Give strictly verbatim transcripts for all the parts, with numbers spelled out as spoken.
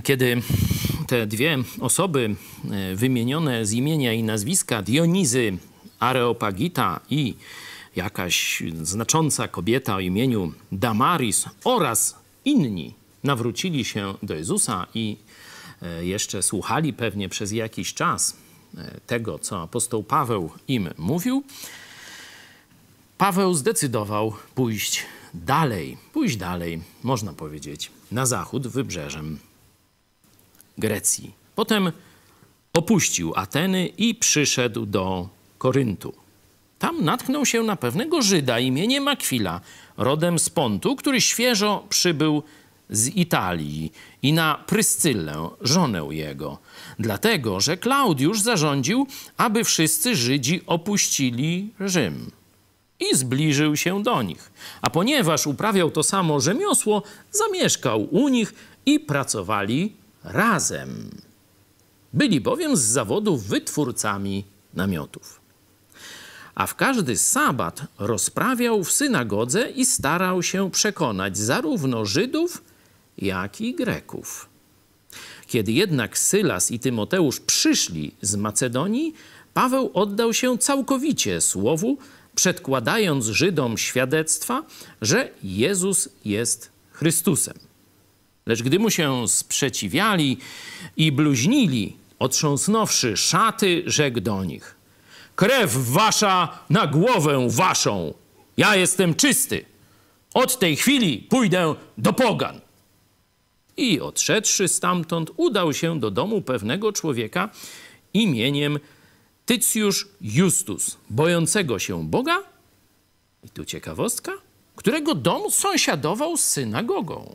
kiedy te dwie osoby wymienione z imienia i nazwiska, Dionizy Areopagita i jakaś znacząca kobieta o imieniu Damaris oraz inni, nawrócili się do Jezusa i jeszcze słuchali pewnie przez jakiś czas tego, co apostoł Paweł im mówił, Paweł zdecydował pójść dalej, pójść dalej, można powiedzieć, na zachód wybrzeżem Grecji. Potem opuścił Ateny i przyszedł do Koryntu. Tam natknął się na pewnego Żyda imieniem Akwila, rodem z Pontu, który świeżo przybył z Italii i na Pryscylę, żonę jego. Dlatego, że Klaudiusz zarządził, aby wszyscy Żydzi opuścili Rzym. I zbliżył się do nich. A ponieważ uprawiał to samo rzemiosło, zamieszkał u nich i pracowali razem. Byli bowiem z zawodu wytwórcami namiotów. A w każdy sabat rozprawiał w synagodze i starał się przekonać zarówno Żydów, jak i Greków. Kiedy jednak Sylas i Tymoteusz przyszli z Macedonii, Paweł oddał się całkowicie słowu, przedkładając Żydom świadectwa, że Jezus jest Chrystusem. Lecz gdy mu się sprzeciwiali i bluźnili, otrząsnąwszy szaty, rzekł do nich: krew wasza na głowę waszą, ja jestem czysty, od tej chwili pójdę do pogan. I odszedłszy stamtąd, udał się do domu pewnego człowieka imieniem Tycjusz Justus, bojącego się Boga, i tu ciekawostka, którego dom sąsiadował z synagogą.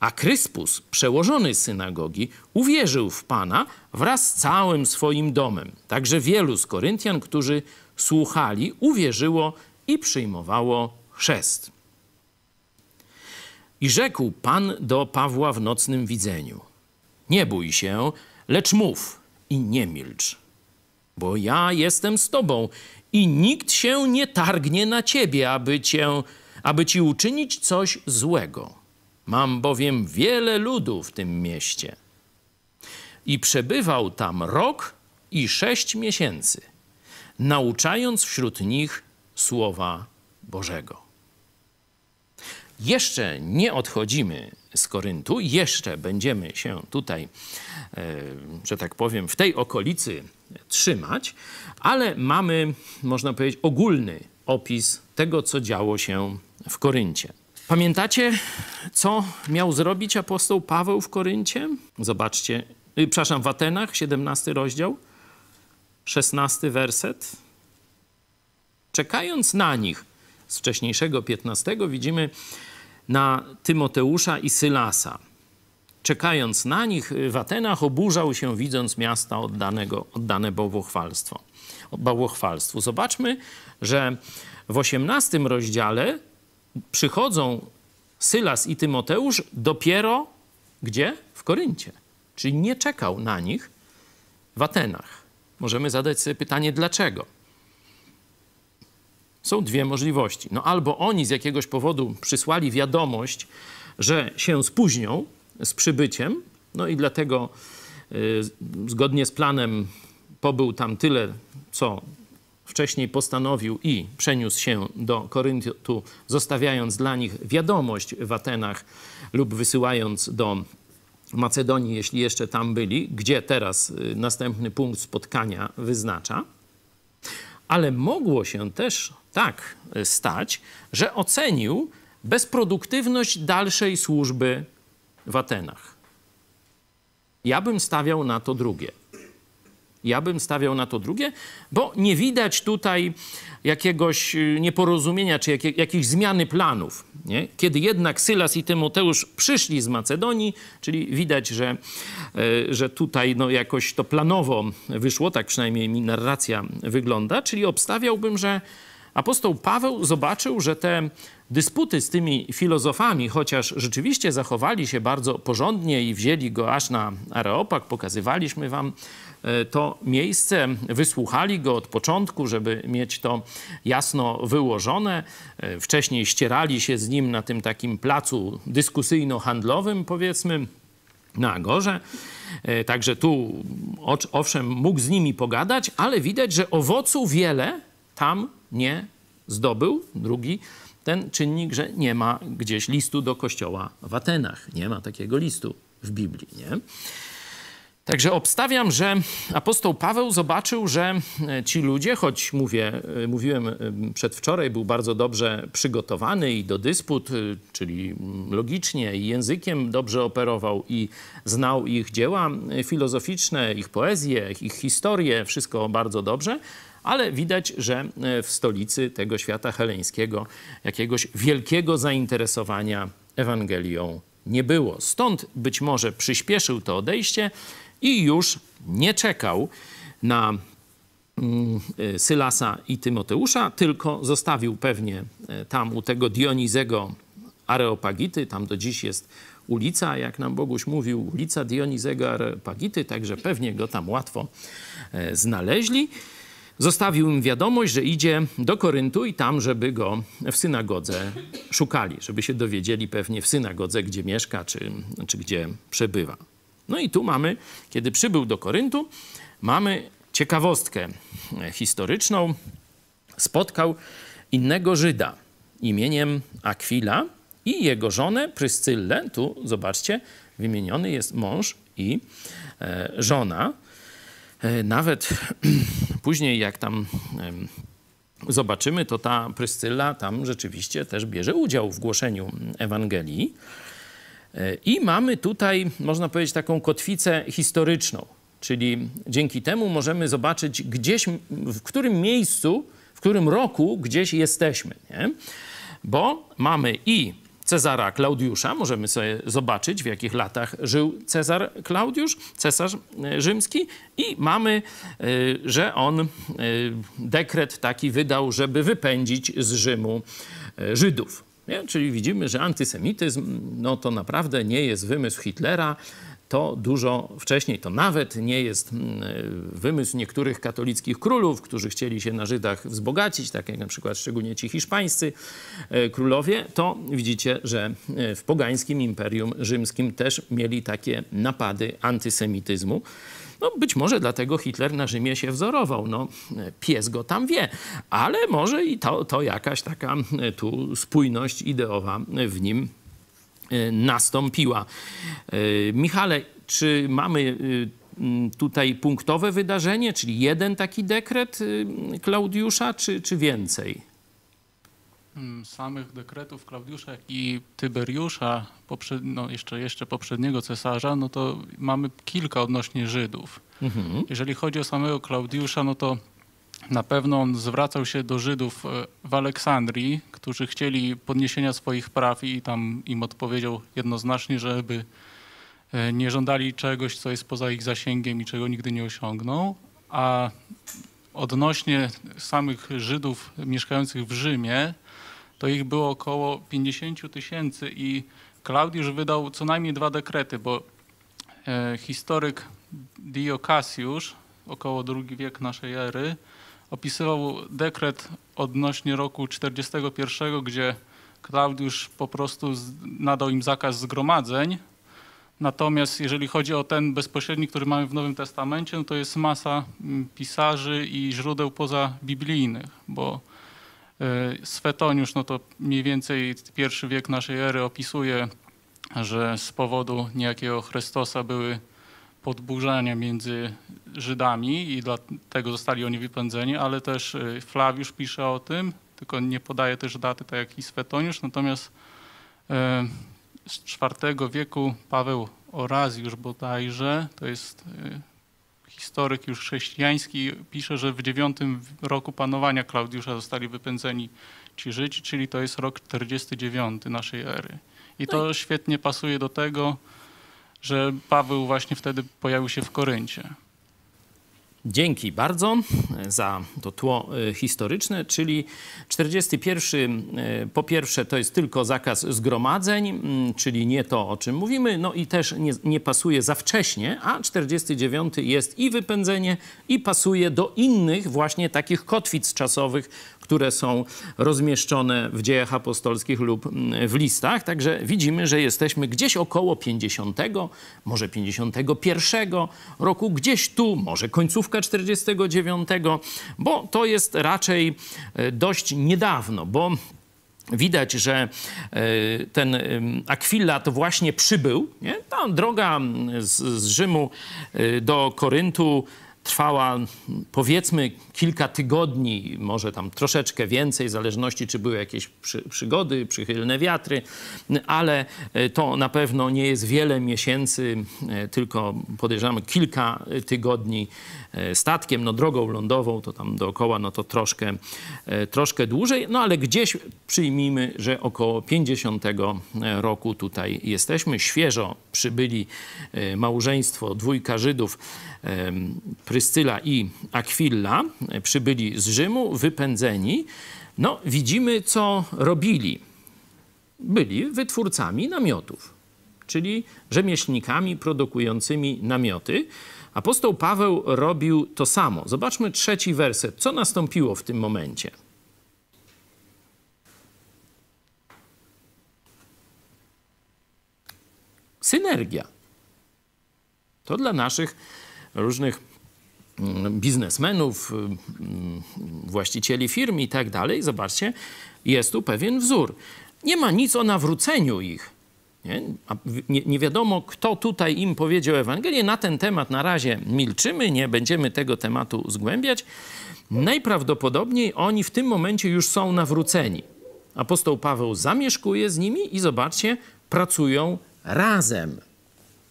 A Kryspus, przełożony synagogi, uwierzył w Pana wraz z całym swoim domem. Także wielu z Koryntian, którzy słuchali, uwierzyło i przyjmowało chrzest. I rzekł Pan do Pawła w nocnym widzeniu: nie bój się, lecz mów i nie milcz, bo ja jestem z tobą i nikt się nie targnie na ciebie, aby cię, aby ci uczynić coś złego. Mam bowiem wiele ludu w tym mieście. I przebywał tam rok i sześć miesięcy, nauczając wśród nich słowa Bożego. Jeszcze nie odchodzimy z Koryntu, jeszcze będziemy się tutaj, że tak powiem, w tej okolicy trzymać, ale mamy, można powiedzieć, ogólny opis tego, co działo się w Koryncie. Pamiętacie, co miał zrobić apostoł Paweł w Koryncie? Zobaczcie, przepraszam, w Atenach, siedemnasty rozdział, szesnasty werset. Czekając na nich, z wcześniejszego piętnastego widzimy na Tymoteusza i Sylasa. Czekając na nich w Atenach, oburzał się, widząc miasta oddanego, oddane bałwochwalstwo, bałwochwalstwu. Zobaczmy, że w osiemnastym rozdziale przychodzą Sylas i Tymoteusz dopiero gdzie? W Koryncie. Czyli nie czekał na nich w Atenach. Możemy zadać sobie pytanie, dlaczego? Są dwie możliwości. No albo oni z jakiegoś powodu przysłali wiadomość, że się spóźnią z przybyciem, no i dlatego y, zgodnie z planem pobył tam tyle, co wcześniej postanowił i przeniósł się do Koryntu, zostawiając dla nich wiadomość w Atenach lub wysyłając do Macedonii, jeśli jeszcze tam byli, gdzie teraz następny punkt spotkania wyznacza. Ale mogło się też tak stać, że ocenił bezproduktywność dalszej służby w Atenach. Ja bym stawiał na to drugie. Ja bym stawiał na to drugie, bo nie widać tutaj jakiegoś nieporozumienia czy jak, jakiejś zmiany planów. Nie? Kiedy jednak Sylas i Tymoteusz przyszli z Macedonii, czyli widać, że, że tutaj no jakoś to planowo wyszło, tak przynajmniej mi narracja wygląda, czyli obstawiałbym, że apostoł Paweł zobaczył, że te dysputy z tymi filozofami, chociaż rzeczywiście zachowali się bardzo porządnie i wzięli go aż na Areopag, pokazywaliśmy wam to miejsce, wysłuchali go od początku, żeby mieć to jasno wyłożone. Wcześniej ścierali się z nim na tym takim placu dyskusyjno-handlowym, powiedzmy, na Agorze. Także tu owszem mógł z nimi pogadać, ale widać, że owocu wiele tam nie zdobył. Drugi ten czynnik, że nie ma gdzieś listu do kościoła w Atenach. Nie ma takiego listu w Biblii, nie? Także obstawiam, że apostoł Paweł zobaczył, że ci ludzie, choć mówię, mówiłem przedwczoraj, był bardzo dobrze przygotowany i do dysput, czyli logicznie i językiem dobrze operował i znał ich dzieła filozoficzne, ich poezję, ich historię, wszystko bardzo dobrze, ale widać, że w stolicy tego świata heleńskiego jakiegoś wielkiego zainteresowania Ewangelią nie było. Stąd być może przyspieszył to odejście i już nie czekał na Sylasa i Tymoteusza, tylko zostawił pewnie tam u tego Dionizego Areopagity. Tam do dziś jest ulica, jak nam Boguś mówił, ulica Dionizego Areopagity, także pewnie go tam łatwo znaleźli. Zostawił im wiadomość, że idzie do Koryntu i tam, żeby go w synagodze szukali, żeby się dowiedzieli pewnie w synagodze, gdzie mieszka, czy, czy gdzie przebywa. No i tu mamy, kiedy przybył do Koryntu, mamy ciekawostkę historyczną. Spotkał innego Żyda imieniem Akwila i jego żonę Pryscyllę. Tu zobaczcie, wymieniony jest mąż i e, żona. Nawet później, jak tam zobaczymy, to ta Pryscyla tam rzeczywiście też bierze udział w głoszeniu Ewangelii. I mamy tutaj, można powiedzieć, taką kotwicę historyczną. Czyli dzięki temu możemy zobaczyć gdzieś, w którym miejscu, w którym roku gdzieś jesteśmy. Nie? Bo mamy i Cezara Klaudiusza, możemy sobie zobaczyć, w jakich latach żył Cezar Klaudiusz, cesarz rzymski, i mamy, że on dekret taki wydał, żeby wypędzić z Rzymu Żydów. Nie? Czyli widzimy, że antysemityzm, no to naprawdę nie jest wymysł Hitlera, to dużo wcześniej, to nawet nie jest wymysł niektórych katolickich królów, którzy chcieli się na Żydach wzbogacić, tak jak na przykład szczególnie ci hiszpańscy królowie, to widzicie, że w pogańskim Imperium Rzymskim też mieli takie napady antysemityzmu. No być może dlatego Hitler na Rzymie się wzorował, no pies go tam wie, ale może i to, to jakaś taka tu spójność ideowa w nim nastąpiła. Michale, czy mamy tutaj punktowe wydarzenie, czyli jeden taki dekret Klaudiusza, czy, czy więcej? Samych dekretów Klaudiusza i Tyberiusza, poprzed, no jeszcze, jeszcze poprzedniego cesarza, no to mamy kilka odnośnie Żydów. Mhm. Jeżeli chodzi o samego Klaudiusza, no to na pewno on zwracał się do Żydów w Aleksandrii, którzy chcieli podniesienia swoich praw, i tam im odpowiedział jednoznacznie, żeby nie żądali czegoś, co jest poza ich zasięgiem i czego nigdy nie osiągną. A odnośnie samych Żydów mieszkających w Rzymie, to ich było około pięćdziesiąt tysięcy i Klaudiusz wydał co najmniej dwa dekrety, bo historyk Dio Cassius, około drugi wiek naszej ery, opisywał dekret odnośnie roku czterdziestego pierwszego, gdzie Klaudiusz po prostu nadał im zakaz zgromadzeń. Natomiast jeżeli chodzi o ten bezpośredni, który mamy w Nowym Testamencie, no to jest masa pisarzy i źródeł pozabiblijnych, bo Swetoniusz, no to mniej więcej pierwszy wiek naszej ery, opisuje, że z powodu niejakiego Chrystosa były podburzania między Żydami i dlatego zostali oni wypędzeni, ale też Flawiusz pisze o tym, tylko nie podaje też daty, tak jak i Swetoniusz. Natomiast z czwartego wieku Paweł Orazjusz bodajże, to jest historyk już chrześcijański, pisze, że w dziewiątym roku panowania Klaudiusza zostali wypędzeni ci Żydzi, czyli to jest rok czterdziesty dziewiąty naszej ery. I to świetnie pasuje do tego, że Paweł właśnie wtedy pojawił się w Koryncie. Dzięki bardzo za to tło historyczne, czyli czterdziesty pierwszy, po pierwsze to jest tylko zakaz zgromadzeń, czyli nie to, o czym mówimy, no i też nie, nie pasuje za wcześnie, a czterdziesty dziewiąty jest i wypędzenie, i pasuje do innych właśnie takich kotwic czasowych, które są rozmieszczone w Dziejach Apostolskich lub w listach. Także widzimy, że jesteśmy gdzieś około pięćdziesiątego, może pięćdziesiątego pierwszego roku, gdzieś tu, może końcówka czterdziestego dziewiątego, bo to jest raczej dość niedawno, bo widać, że ten Akwila to właśnie przybył. Nie? Ta droga z, z Rzymu do Koryntu trwała powiedzmy kilka tygodni, może tam troszeczkę więcej, w zależności czy były jakieś przy, przygody, przychylne wiatry, ale to na pewno nie jest wiele miesięcy, tylko podejrzewamy kilka tygodni statkiem, no drogą lądową to tam dookoła, no to troszkę, troszkę dłużej, no ale gdzieś przyjmijmy, że około pięćdziesiątego roku tutaj jesteśmy. Świeżo przybyli małżeństwo, dwójka Żydów, Pryscyła i Akwila, przybyli z Rzymu, wypędzeni. No widzimy, co robili. Byli wytwórcami namiotów, czyli rzemieślnikami produkującymi namioty. Apostoł Paweł robił to samo. Zobaczmy trzeci werset. Co nastąpiło w tym momencie? Synergia. To dla naszych różnych biznesmenów, właścicieli firm i tak dalej. Zobaczcie, jest tu pewien wzór. Nie ma nic o nawróceniu ich. Nie? Nie, nie wiadomo, kto tutaj im powiedział Ewangelię. Na ten temat na razie milczymy, nie będziemy tego tematu zgłębiać. Najprawdopodobniej oni w tym momencie już są nawróceni. Apostoł Paweł zamieszkuje z nimi i zobaczcie, pracują razem.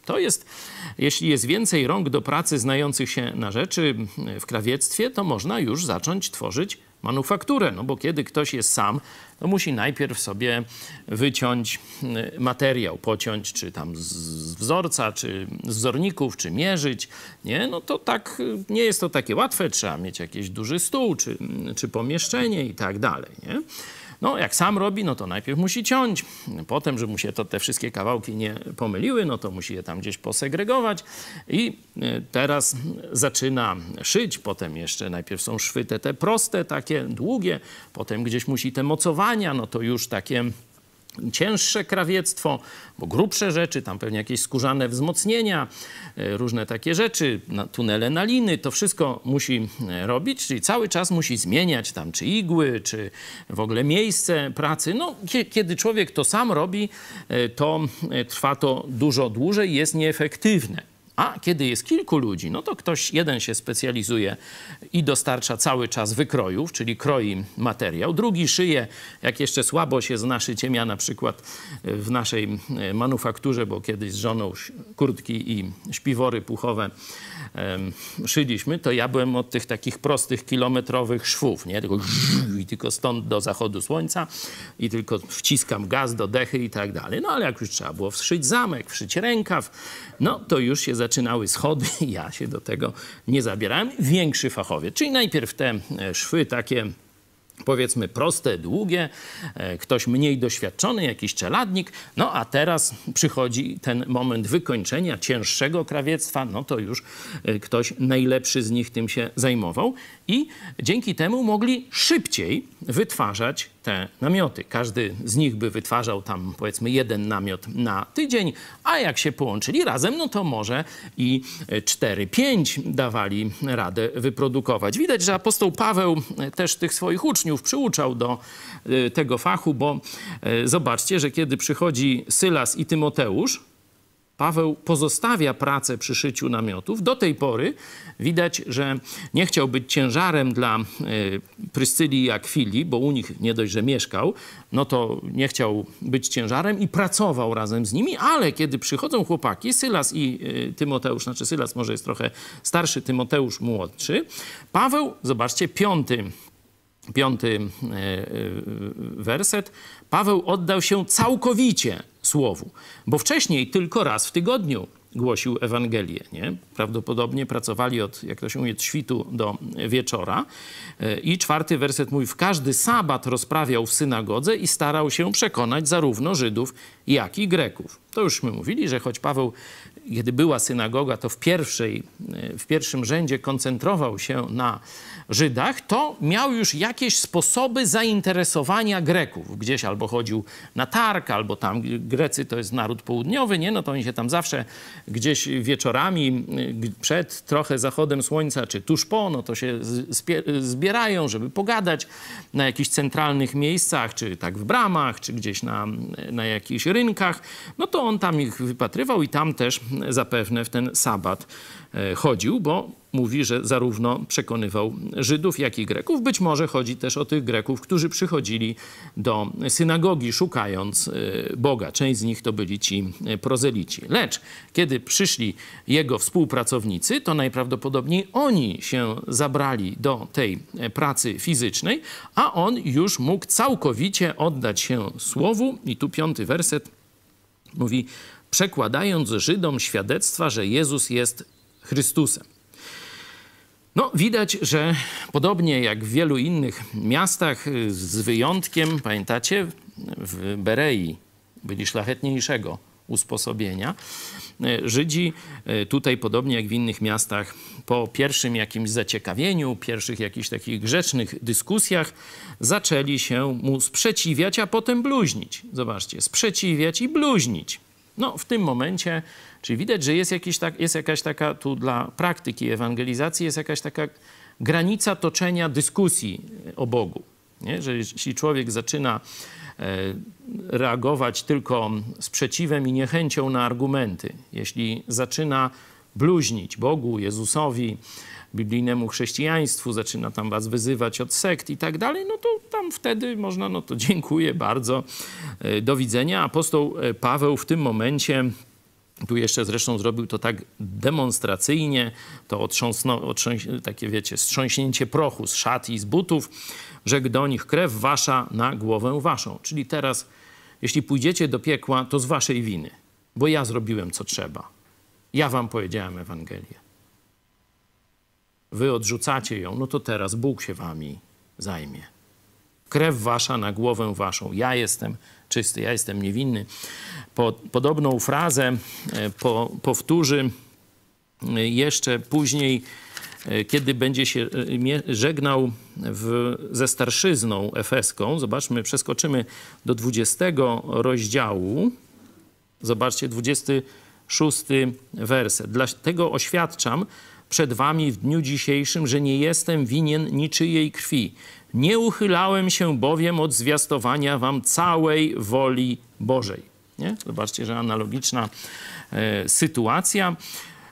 To jest, jeśli jest więcej rąk do pracy znających się na rzeczy w krawiectwie, to można już zacząć tworzyć manufakturę. No bo kiedy ktoś jest sam, to musi najpierw sobie wyciąć materiał, pociąć czy tam z wzorca, czy z wzorników, czy mierzyć. Nie, no to tak, nie jest to takie łatwe. Trzeba mieć jakiś duży stół, czy, czy pomieszczenie i tak dalej, nie? No, jak sam robi, no to najpierw musi ciąć. Potem, żeby mu się to, te wszystkie kawałki nie pomyliły, no to musi je tam gdzieś posegregować. I teraz zaczyna szyć, potem jeszcze najpierw są szwy te, te proste, takie długie, potem gdzieś musi te mocowania, no to już takie cięższe krawiectwo, bo grubsze rzeczy, tam pewnie jakieś skórzane wzmocnienia, różne takie rzeczy, tunele na liny, to wszystko musi robić, czyli cały czas musi zmieniać tam czy igły, czy w ogóle miejsce pracy. No, kiedy człowiek to sam robi, to trwa to dużo dłużej, jest nieefektywne. A kiedy jest kilku ludzi, no to ktoś jeden się specjalizuje i dostarcza cały czas wykrojów, czyli kroi materiał. Drugi szyje, jak jeszcze słabo się zna szyciem, ja na przykład w naszej manufakturze, bo kiedyś z żoną kurtki i śpiwory puchowe szyliśmy, to ja byłem od tych takich prostych, kilometrowych szwów, nie? Tylko, i tylko stąd do zachodu słońca i tylko wciskam gaz do dechy i tak dalej. No ale jak już trzeba było wszyć zamek, wszyć rękaw, no to już się zaczynały schody i ja się do tego nie zabierałem. Większy fachowiec, czyli najpierw te szwy takie powiedzmy proste, długie, ktoś mniej doświadczony, jakiś czeladnik, no a teraz przychodzi ten moment wykończenia cięższego krawiectwa, no to już ktoś najlepszy z nich tym się zajmował i dzięki temu mogli szybciej wytwarzać te namioty. Każdy z nich by wytwarzał tam powiedzmy jeden namiot na tydzień, a jak się połączyli razem, no to może i cztery, pięć dawali radę wyprodukować. Widać, że apostoł Paweł też tych swoich uczniów przyuczał do tego fachu, bo zobaczcie, że kiedy przychodzi Sylas i Tymoteusz, Paweł pozostawia pracę przy szyciu namiotów. Do tej pory widać, że nie chciał być ciężarem dla Pryscyli i Akwili, bo u nich nie dość, że mieszkał, no to nie chciał być ciężarem i pracował razem z nimi, ale kiedy przychodzą chłopaki, Sylas i Tymoteusz, znaczy Sylas może jest trochę starszy, Tymoteusz młodszy, Paweł, zobaczcie, piąty, piąty werset, Paweł oddał się całkowicie Słowu, bo wcześniej tylko raz w tygodniu głosił Ewangelię, nie? Prawdopodobnie pracowali od, jak to się mówi, od świtu do wieczora. I czwarty werset mówi, w każdy sabat rozprawiał w synagodze i starał się przekonać zarówno Żydów, jak i Greków. To już my mówili, że choć Paweł, kiedy była synagoga, to w, pierwszej, w pierwszym rzędzie koncentrował się na Żydach, to miał już jakieś sposoby zainteresowania Greków. Gdzieś albo chodził na targ, albo tam Grecy to jest naród południowy, nie? No to oni się tam zawsze gdzieś wieczorami, przed trochę zachodem słońca, czy tuż po, no to się zbierają, żeby pogadać na jakichś centralnych miejscach, czy tak w bramach, czy gdzieś na, na jakichś rynkach. No to on tam ich wypatrywał i tam też zapewne w ten sabat chodził, bo mówi, że zarówno przekonywał Żydów, jak i Greków. Być może chodzi też o tych Greków, którzy przychodzili do synagogi, szukając Boga. Część z nich to byli ci prozelici. Lecz kiedy przyszli jego współpracownicy, to najprawdopodobniej oni się zabrali do tej pracy fizycznej, a on już mógł całkowicie oddać się słowu. I tu piąty werset mówi, przekładając Żydom świadectwa, że Jezus jest Chrystusem. No, widać, że podobnie jak w wielu innych miastach, z wyjątkiem, pamiętacie, w Berei byli szlachetniejszego usposobienia, Żydzi tutaj, podobnie jak w innych miastach, po pierwszym jakimś zaciekawieniu, pierwszych jakichś takich grzecznych dyskusjach, zaczęli się mu sprzeciwiać, a potem bluźnić. Zobaczcie, sprzeciwiać i bluźnić. No, w tym momencie, czyli widać, że jest, jakiś tak, jest jakaś taka, tu dla praktyki ewangelizacji, jest jakaś taka granica toczenia dyskusji o Bogu. Nie? Że jeśli człowiek zaczyna e, reagować tylko sprzeciwem i niechęcią na argumenty, jeśli zaczyna bluźnić Bogu, Jezusowi, biblijnemu chrześcijaństwu, zaczyna tam was wyzywać od sekt i tak dalej, no to tam wtedy można, no to dziękuję bardzo, do widzenia. Apostoł Paweł w tym momencie, tu jeszcze zresztą zrobił to tak demonstracyjnie, to otrząsno, otrząs, takie wiecie, strząśnięcie prochu z szat i z butów, że do nich krew wasza na głowę waszą. Czyli teraz, jeśli pójdziecie do piekła, to z waszej winy, bo ja zrobiłem co trzeba. Ja wam powiedziałem Ewangelię. Wy odrzucacie ją, no to teraz Bóg się wami zajmie. Krew wasza na głowę waszą. Ja jestem czysty, ja jestem niewinny. Podobną frazę powtórzy jeszcze później, kiedy będzie się żegnał w, ze starszyzną efeską. Zobaczmy, przeskoczymy do dwudziestego rozdziału. Zobaczcie, dwudziesty szósty werset. Dlatego oświadczam przed wami w dniu dzisiejszym, że nie jestem winien niczyjej krwi. Nie uchylałem się bowiem od zwiastowania wam całej woli Bożej. Nie? Zobaczcie, że analogiczna e, sytuacja,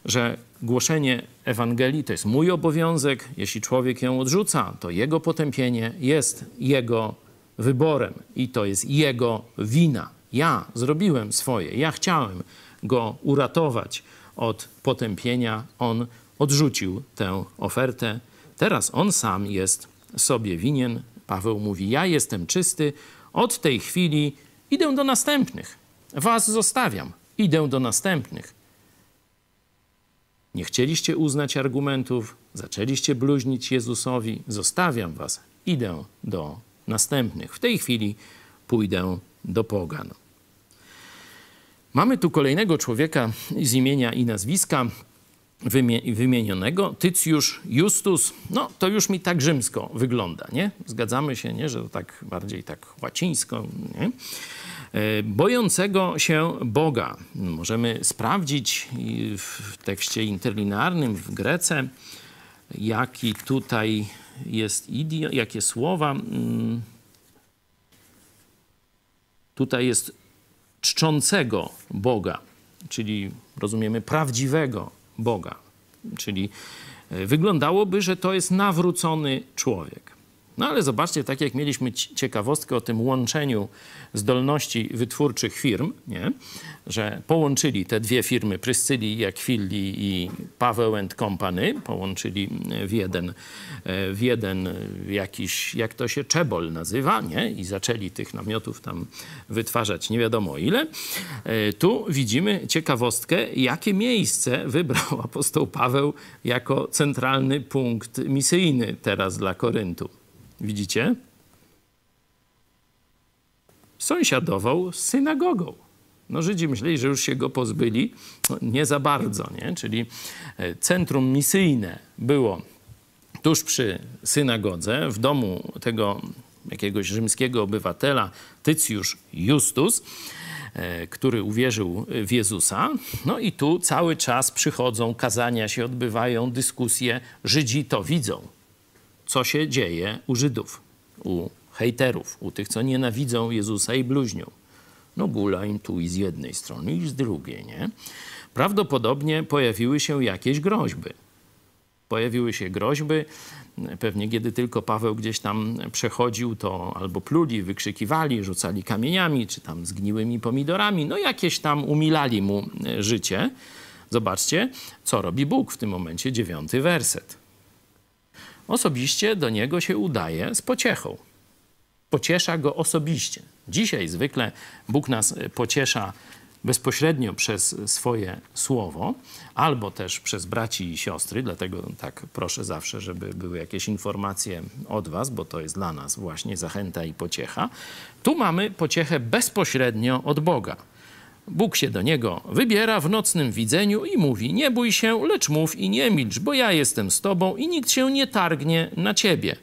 że głoszenie Ewangelii to jest mój obowiązek. Jeśli człowiek ją odrzuca, to jego potępienie jest jego wyborem i to jest jego wina. Ja zrobiłem swoje, ja chciałem go uratować od potępienia, on odrzucił tę ofertę. Teraz on sam jest sobie winien. Paweł mówi, ja jestem czysty, od tej chwili idę do następnych. Was zostawiam, idę do następnych. Nie chcieliście uznać argumentów, zaczęliście bluźnić Jezusowi. Zostawiam was, idę do następnych. W tej chwili pójdę do pogan. Mamy tu kolejnego człowieka z imienia i nazwiska wymienionego, Tycjusz Justus. No, to już mi tak rzymsko wygląda, nie? Zgadzamy się, nie? Że to tak bardziej tak łacińsko, nie? Bojącego się Boga. Możemy sprawdzić w tekście interlinearnym, w Grece, jaki tutaj jest idiom, jakie słowa. Tutaj jest czczącego Boga, czyli rozumiemy prawdziwego Boga. Czyli wyglądałoby, że to jest nawrócony człowiek. No ale zobaczcie, tak jak mieliśmy ciekawostkę o tym łączeniu zdolności wytwórczych firm, nie? Że połączyli te dwie firmy, Pryscyli i Akwili i Paweł and Company, połączyli w jeden, w jeden jakiś, jak to się, czebol nazywa, nie? I zaczęli tych namiotów tam wytwarzać nie wiadomo ile. Tu widzimy ciekawostkę, jakie miejsce wybrał apostoł Paweł jako centralny punkt misyjny teraz dla Koryntu. Widzicie? Sąsiadował z synagogą. No Żydzi myśleli, że już się go pozbyli. No, nie za bardzo, nie? Czyli centrum misyjne było tuż przy synagodze, w domu tego jakiegoś rzymskiego obywatela Tycjusz Justus, który uwierzył w Jezusa. No i tu cały czas przychodzą, kazania się odbywają, dyskusje. Żydzi to widzą. Co się dzieje u Żydów, u hejterów, u tych, co nienawidzą Jezusa i bluźnią. No gula im tu i z jednej strony, i z drugiej, nie? Prawdopodobnie pojawiły się jakieś groźby. Pojawiły się groźby, pewnie kiedy tylko Paweł gdzieś tam przechodził, to albo pluli, wykrzykiwali, rzucali kamieniami, czy tam zgniłymi pomidorami, no jakieś tam umilali mu życie. Zobaczcie, co robi Bóg w tym momencie, dziewiąty werset. Osobiście do niego się udaje z pociechą. Pociesza go osobiście. Dzisiaj zwykle Bóg nas pociesza bezpośrednio przez swoje słowo, albo też przez braci i siostry, dlatego tak proszę zawsze, żeby były jakieś informacje od was, bo to jest dla nas właśnie zachęta i pociecha. Tu mamy pociechę bezpośrednio od Boga. Bóg się do niego wybiera w nocnym widzeniu i mówi: nie bój się, lecz mów i nie milcz, bo ja jestem z tobą i nikt się nie targnie na ciebie,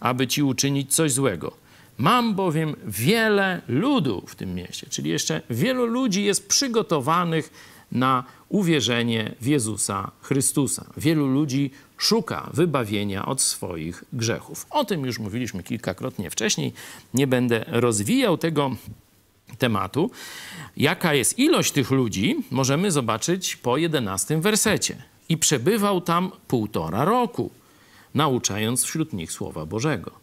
aby ci uczynić coś złego. Mam bowiem wiele ludu w tym mieście, czyli jeszcze wielu ludzi jest przygotowanych na uwierzenie w Jezusa Chrystusa. Wielu ludzi szuka wybawienia od swoich grzechów. O tym już mówiliśmy kilkakrotnie wcześniej. Nie będę rozwijał tego tematu. Jaka jest ilość tych ludzi, możemy zobaczyć po jedenastym wersecie. I przebywał tam półtora roku, nauczając wśród nich Słowa Bożego.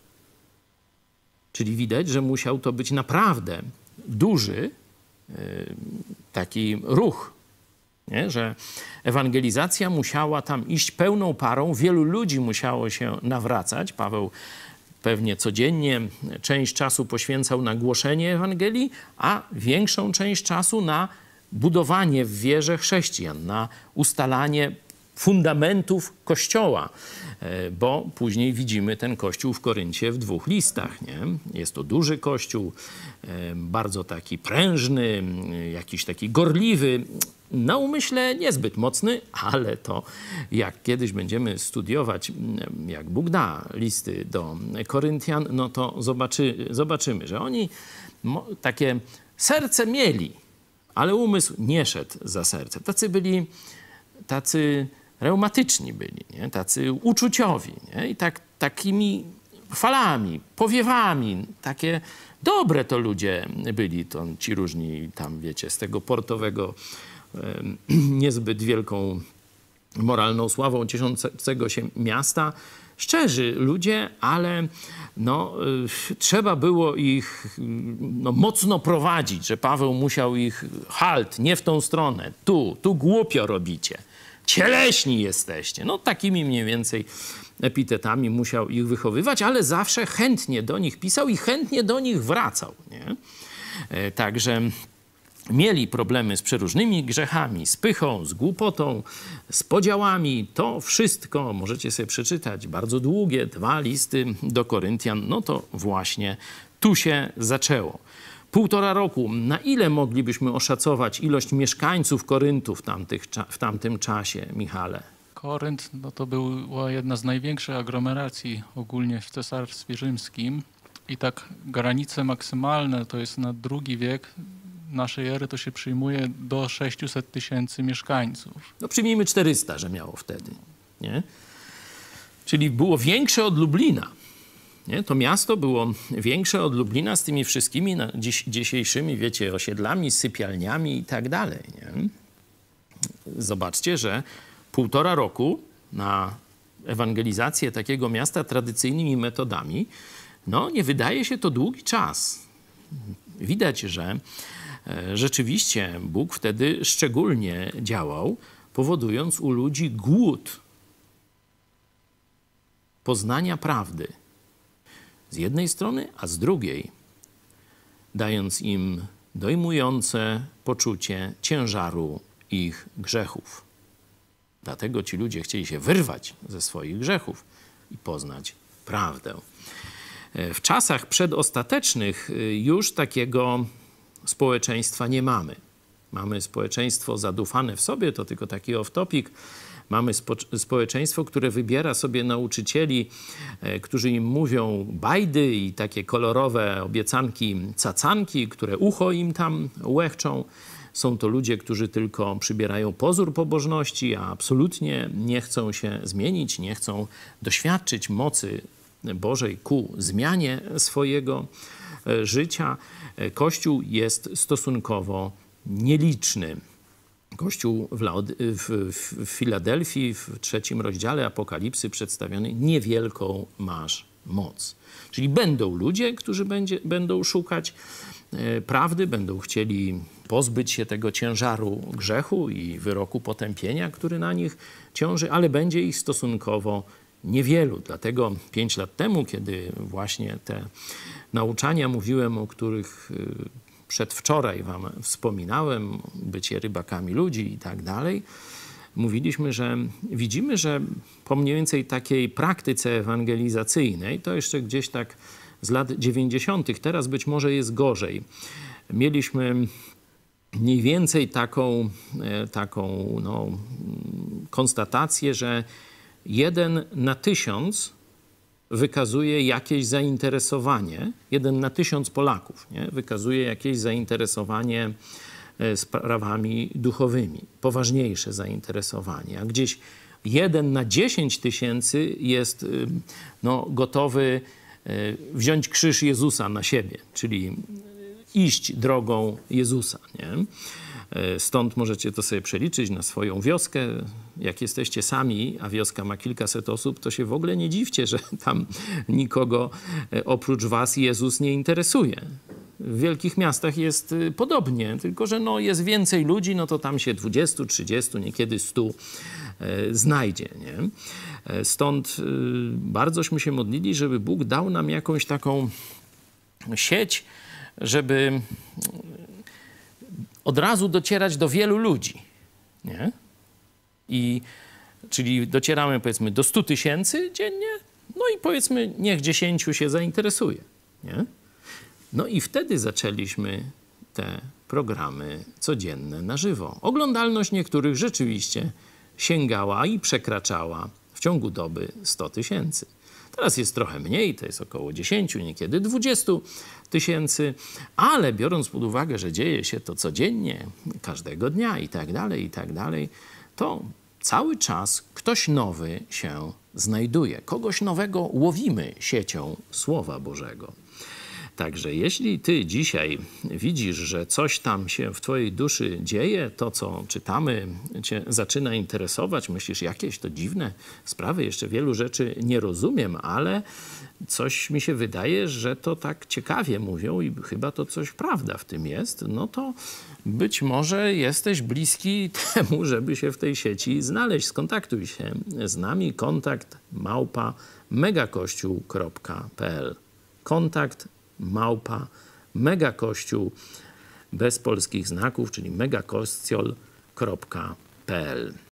Czyli widać, że musiał to być naprawdę duży yy, taki ruch, nie? Że ewangelizacja musiała tam iść pełną parą, wielu ludzi musiało się nawracać. Paweł pewnie codziennie część czasu poświęcał na głoszenie Ewangelii, a większą część czasu na budowanie w wierze chrześcijan, na ustalanie fundamentów Kościoła, bo później widzimy ten Kościół w Koryncie w dwóch listach, nie? Jest to duży Kościół, bardzo taki prężny, jakiś taki gorliwy, na umyśle niezbyt mocny, ale to jak kiedyś będziemy studiować, jak Bóg da, listy do Koryntian, no to zobaczy, zobaczymy, że oni takie serce mieli, ale umysł nie szedł za sercem. Tacy byli, tacy reumatyczni byli, nie? Tacy uczuciowi, nie? I tak, takimi falami, powiewami, takie dobre to ludzie byli, to ci różni tam, wiecie, z tego portowego niezbyt wielką moralną sławą cieszącego się miasta. Szczerzy ludzie, ale no, trzeba było ich no, mocno prowadzić, że Paweł musiał ich: halt, nie w tą stronę, tu, tu głupio robicie, cieleśni jesteście. No takimi mniej więcej epitetami musiał ich wychowywać, ale zawsze chętnie do nich pisał i chętnie do nich wracał, nie? Także mieli problemy z przeróżnymi grzechami, z pychą, z głupotą, z podziałami. To wszystko możecie sobie przeczytać. Bardzo długie, dwa listy do Koryntian. No to właśnie tu się zaczęło. Półtora roku. Na ile moglibyśmy oszacować ilość mieszkańców Koryntu w, tamtych, w tamtym czasie, Michale? Korynt no to była jedna z największych aglomeracji ogólnie w Cesarstwie Rzymskim. I tak granice maksymalne to jest na drugi wiek naszej ery, to się przyjmuje do sześciuset tysięcy mieszkańców. No przyjmijmy czterysta, że miało wtedy, nie? Czyli było większe od Lublina, nie? To miasto było większe od Lublina z tymi wszystkimi na dziś, dzisiejszymi, wiecie, osiedlami, sypialniami i tak dalej, nie? Zobaczcie, że półtora roku na ewangelizację takiego miasta tradycyjnymi metodami, no nie wydaje się to długi czas. Widać, że rzeczywiście Bóg wtedy szczególnie działał, powodując u ludzi głód poznania prawdy z jednej strony, a z drugiej dając im dojmujące poczucie ciężaru ich grzechów. Dlatego ci ludzie chcieli się wyrwać ze swoich grzechów i poznać prawdę. W czasach przedostatecznych już takiego społeczeństwa nie mamy. Mamy społeczeństwo zadufane w sobie, to tylko taki off-topic. Mamy spo społeczeństwo, które wybiera sobie nauczycieli, e, którzy im mówią bajdy i takie kolorowe obiecanki, cacanki, które ucho im tam łechczą. Są to ludzie, którzy tylko przybierają pozór pobożności, a absolutnie nie chcą się zmienić, nie chcą doświadczyć mocy Bożej ku zmianie swojego e, życia. E, Kościół jest stosunkowo nieliczny. Kościół w, Laod w, w, w Filadelfii w trzecim rozdziale Apokalipsy przedstawiony niewielką masz moc. Czyli będą ludzie, którzy będzie, będą szukać e, prawdy, będą chcieli pozbyć się tego ciężaru grzechu i wyroku potępienia, który na nich ciąży, ale będzie ich stosunkowo niewielu. Dlatego pięć lat temu, kiedy właśnie te nauczania mówiłem, o których e, przedwczoraj wam wspominałem, bycie rybakami ludzi i tak dalej, mówiliśmy, że widzimy, że po mniej więcej takiej praktyce ewangelizacyjnej, to jeszcze gdzieś tak z lat dziewięćdziesiątych, teraz być może jest gorzej. Mieliśmy mniej więcej taką, taką no, konstatację, że jeden na tysiąc wykazuje jakieś zainteresowanie, jeden na tysiąc Polaków, nie? Wykazuje jakieś zainteresowanie sprawami duchowymi, poważniejsze zainteresowanie, a gdzieś jeden na dziesięć tysięcy jest no, gotowy wziąć krzyż Jezusa na siebie, czyli iść drogą Jezusa, nie? Stąd możecie to sobie przeliczyć na swoją wioskę. Jak jesteście sami, a wioska ma kilkaset osób, to się w ogóle nie dziwcie, że tam nikogo oprócz was Jezus nie interesuje. W wielkich miastach jest podobnie, tylko że no jest więcej ludzi, no to tam się dwudziestu, trzydziestu, niekiedy stu znajdzie, nie? Stąd bardzośmy się modlili, żeby Bóg dał nam jakąś taką sieć, żeby od razu docierać do wielu ludzi, nie? I, czyli docieramy, powiedzmy, do stu tysięcy dziennie, no i powiedzmy, niech dziesięciu się zainteresuje, nie? No i wtedy zaczęliśmy te programy codzienne na żywo. Oglądalność niektórych rzeczywiście sięgała i przekraczała w ciągu doby sto tysięcy. Teraz jest trochę mniej, to jest około dziesięciu, niekiedy dwudziestu tysięcy, ale biorąc pod uwagę, że dzieje się to codziennie, każdego dnia i tak dalej, i tak dalej, to cały czas ktoś nowy się znajduje. Kogoś nowego łowimy siecią Słowa Bożego. Także jeśli ty dzisiaj widzisz, że coś tam się w twojej duszy dzieje, to co czytamy cię zaczyna interesować, myślisz, jakieś to dziwne sprawy, jeszcze wielu rzeczy nie rozumiem, ale coś mi się wydaje, że to tak ciekawie mówią i chyba to coś prawda w tym jest, no to być może jesteś bliski temu, żeby się w tej sieci znaleźć. Skontaktuj się z nami, kontakt małpa megakościół kropka pl. Kontakt małpa megakościół bez polskich znaków, czyli megakościol kropka pl.